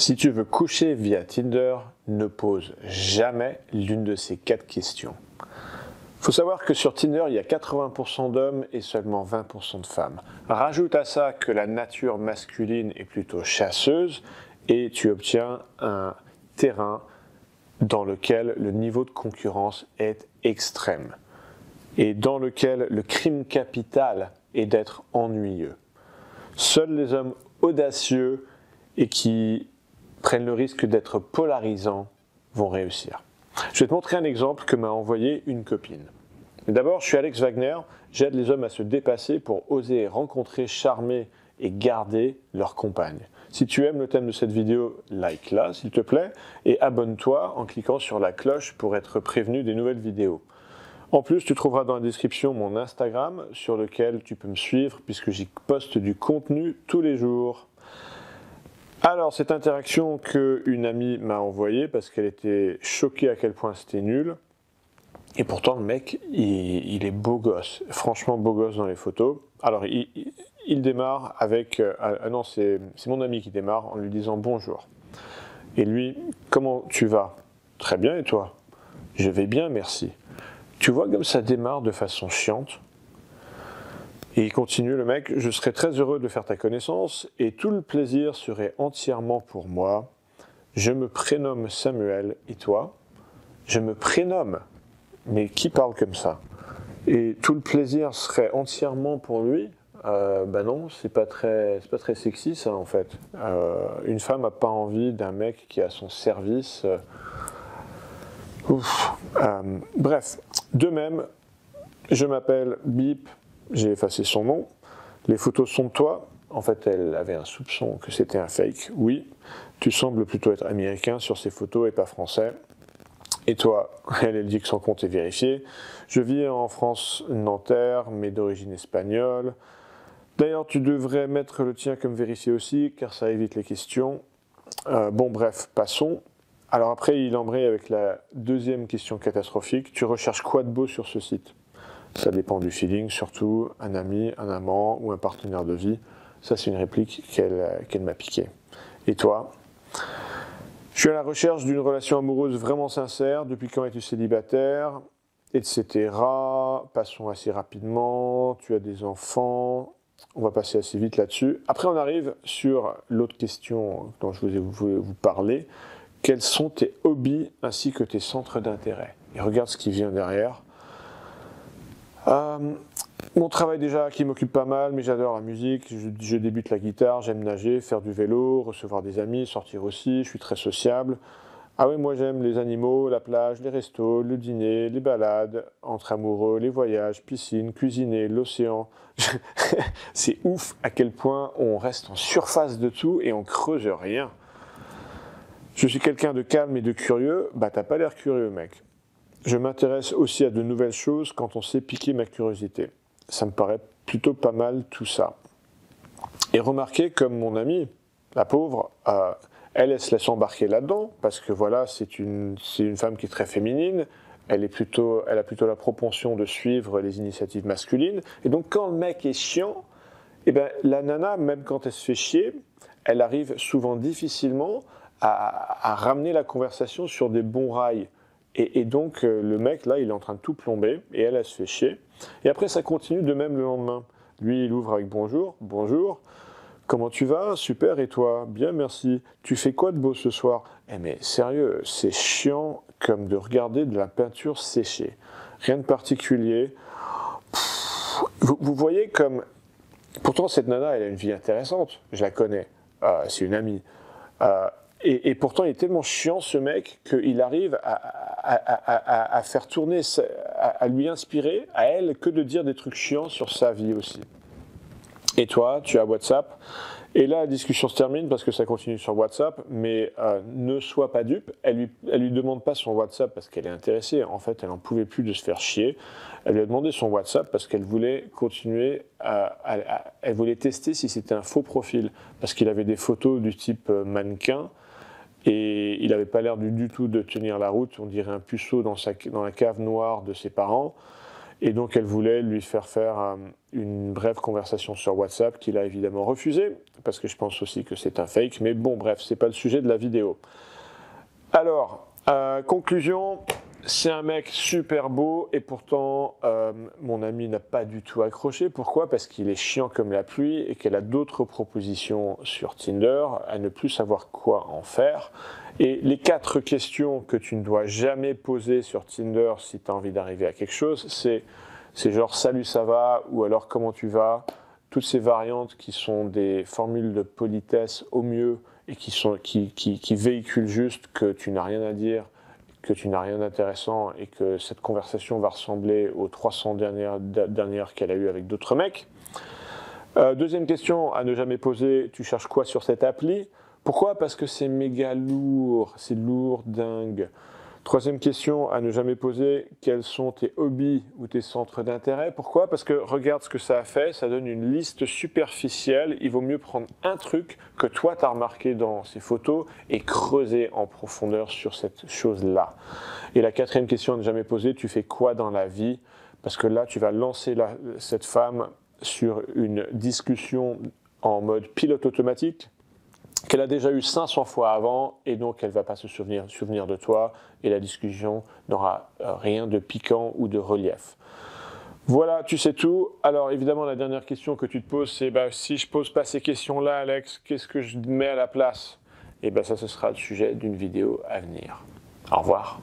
Si tu veux coucher via Tinder, ne pose jamais l'une de ces 4 questions. Il faut savoir que sur Tinder, il y a 80% d'hommes et seulement 20% de femmes. Rajoute à ça que la nature masculine est plutôt chasseuse et tu obtiens un terrain dans lequel le niveau de concurrence est extrême et dans lequel le crime capital est d'être ennuyeux. Seuls les hommes audacieux et qui prennent le risque d'être polarisants vont réussir. Je vais te montrer un exemple que m'a envoyé une copine. D'abord, je suis Alex Wagner, j'aide les hommes à se dépasser pour oser rencontrer, charmer et garder leur compagne. Si tu aimes le thème de cette vidéo, like-la s'il te plaît et abonne-toi en cliquant sur la cloche pour être prévenu des nouvelles vidéos. En plus, tu trouveras dans la description mon Instagram sur lequel tu peux me suivre puisque j'y poste du contenu tous les jours. Alors, cette interaction qu'une amie m'a envoyée parce qu'elle était choquée à quel point c'était nul. Et pourtant, le mec, il est beau gosse. Franchement, beau gosse dans les photos. Alors, il démarre avec... Ah non, c'est mon ami qui démarre en lui disant « Bonjour ». Et lui, « Comment tu vas ?»« Très bien, et toi ?»« Je vais bien, merci. » Tu vois comme ça démarre de façon chiante. Et il continue le mec, « Je serais très heureux de faire ta connaissance et tout le plaisir serait entièrement pour moi. Je me prénomme Samuel et toi ?»« Je me prénomme !» Mais qui parle comme ça ? » Et tout le plaisir serait entièrement pour lui ? Ben non, c'est pas très sexy ça en fait. Une femme n'a pas envie d'un mec qui est à son service. Bref, de même, je m'appelle Bip. J'ai effacé son nom. Les photos sont de toi. En fait, elle avait un soupçon que c'était un fake. Oui, tu sembles plutôt être américain sur ces photos et pas français. Et toi, elle dit que son compte est vérifié. Je vis en France Nanterre, mais d'origine espagnole. D'ailleurs, tu devrais mettre le tien comme vérifié aussi, car ça évite les questions. Bon, bref, passons. Alors après, il embraye avec la deuxième question catastrophique. Tu recherches quoi de beau sur ce site ? Ça dépend du feeling, surtout un ami, un amant ou un partenaire de vie. Ça, c'est une réplique qu'elle m'a piquée. Et toi ? Je suis à la recherche d'une relation amoureuse vraiment sincère. Depuis quand es-tu célibataire ? Etc. Passons assez rapidement. Tu as des enfants. On va passer assez vite là-dessus. Après, on arrive sur l'autre question dont je voulais vous parler. Quels sont tes hobbies ainsi que tes centres d'intérêt ? Et regarde ce qui vient derrière. Mon travail déjà qui m'occupe pas mal, mais j'adore la musique, je débute la guitare, j'aime nager, faire du vélo, recevoir des amis, sortir aussi, je suis très sociable. Ah oui, moi j'aime les animaux, la plage, les restos, le dîner, les balades, entre amoureux, les voyages, piscine, cuisiner, l'océan. C'est ouf à quel point on reste en surface de tout et on creuse rien. Je suis quelqu'un de calme et de curieux, bah t'as pas l'air curieux mec. Je m'intéresse aussi à de nouvelles choses quand on sait piquer ma curiosité. Ça me paraît plutôt pas mal tout ça. Et remarquez comme mon amie, la pauvre, elle se laisse embarquer là-dedans parce que voilà, c'est une femme qui est très féminine, elle a plutôt la propension de suivre les initiatives masculines. Et donc quand le mec est chiant, eh ben, la nana, même quand elle se fait chier, elle arrive souvent difficilement à ramener la conversation sur des bons rails. Et donc, le mec, là, il est en train de tout plomber, et elle se fait chier. Et après, ça continue de même le lendemain. Lui, il ouvre avec « Bonjour, bonjour, comment tu vas ? Super, et toi ? Bien, merci. Tu fais quoi de beau ce soir ? » Eh mais sérieux, c'est chiant comme de regarder de la peinture séchée. Rien de particulier. Pff, vous voyez comme... Pourtant, cette nana, elle a une vie intéressante. Je la connais. C'est une amie. Et pourtant, il est tellement chiant, ce mec, qu'il arrive à faire tourner, à lui inspirer, à elle, que de dire des trucs chiants sur sa vie aussi. Et toi, tu as WhatsApp. Et là, la discussion se termine parce que ça continue sur WhatsApp. Mais ne sois pas dupe. Elle lui demande pas son WhatsApp parce qu'elle est intéressée. En fait, elle n'en pouvait plus de se faire chier. Elle lui a demandé son WhatsApp parce qu'elle voulait continuer elle voulait tester si c'était un faux profil. Parce qu'il avait des photos du type mannequin. Et il n'avait pas l'air du tout de tenir la route, on dirait un puceau dans la cave noire de ses parents. Et donc, elle voulait lui faire faire une brève conversation sur WhatsApp qu'il a évidemment refusé, parce que je pense aussi que c'est un fake. Mais bon, bref, c'est pas le sujet de la vidéo. Alors, conclusion, c'est un mec super beau et pourtant, mon ami n'a pas du tout accroché. Pourquoi? Parce qu'il est chiant comme la pluie et qu'elle a d'autres propositions sur Tinder à ne plus savoir quoi en faire. Et les 4 questions que tu ne dois jamais poser sur Tinder si tu as envie d'arriver à quelque chose, c'est genre « Salut, ça va ?» ou alors « Comment tu vas ?» Toutes ces variantes qui sont des formules de politesse au mieux et qui véhiculent juste que tu n'as rien à dire, que tu n'as rien d'intéressant et que cette conversation va ressembler aux 300 dernières qu'elle a eues avec d'autres mecs. Deuxième question à ne jamais poser, tu cherches quoi sur cette appli? Pourquoi? Parce que c'est méga lourd, c'est lourd dingue. Troisième question à ne jamais poser, quels sont tes hobbies ou tes centres d'intérêt? Pourquoi? Parce que regarde ce que ça a fait, ça donne une liste superficielle. Il vaut mieux prendre un truc que toi tu as remarqué dans ces photos et creuser en profondeur sur cette chose-là. Et la 4e question à ne jamais poser, tu fais quoi dans la vie? Parce que là tu vas lancer cette femme sur une discussion en mode pilote automatique qu'elle a déjà eu 500 fois avant et donc elle ne va pas se souvenir de toi et la discussion n'aura rien de piquant ou de relief. Voilà, tu sais tout. Alors évidemment, la dernière question que tu te poses, c'est bah, si je ne pose pas ces questions-là, Alex, qu'est-ce que je mets à la place? Et bien ça, ce sera le sujet d'une vidéo à venir. Au revoir.